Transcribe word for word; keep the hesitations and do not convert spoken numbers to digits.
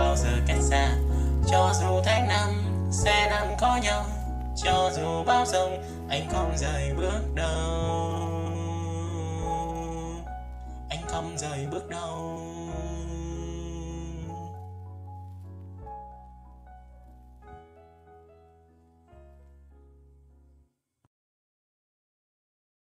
bao giờ cách xa. Cho dù tháng năm sẽ đang có nhau, cho dù bão giông anh không rời bước đâu, anh không rời bước đâu.